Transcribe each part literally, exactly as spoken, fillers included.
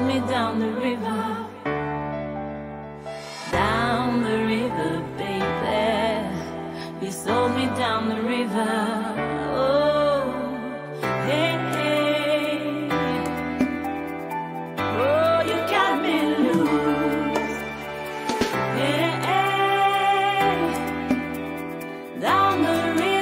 Hold me down the river, down the river, baby. Please hold me down the river. Oh, hey, hey. Oh, you got me loose. Hey, hey. Down the river.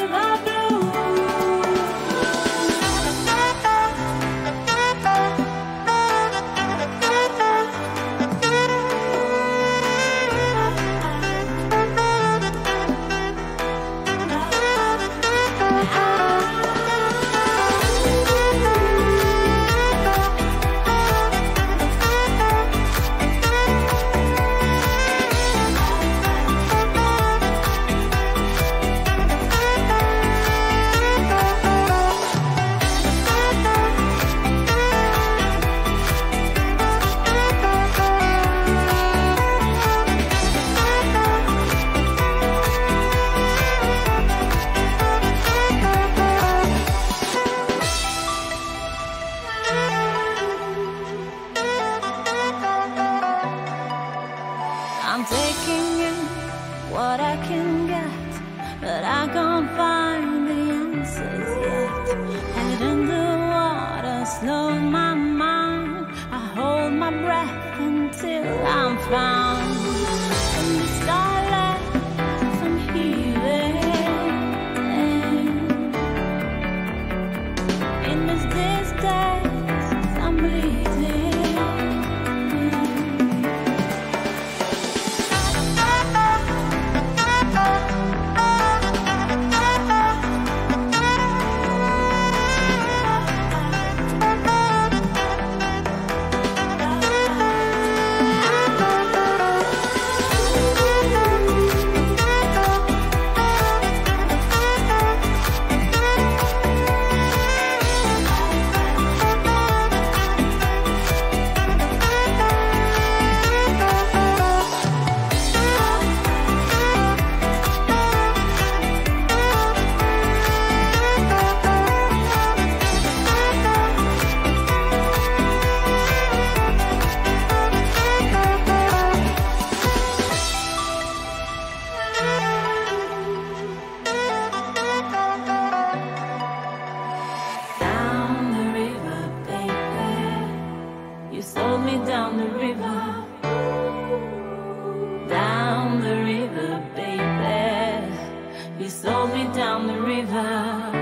I'm taking in what I can get, but I can't find the answers yet. Head in the water, slow my mind. I hold my breath until I'm found. From the starlight, from here, in this distance, I'm bleeding. You sold me down the river, down the river, baby. You sold me down the river.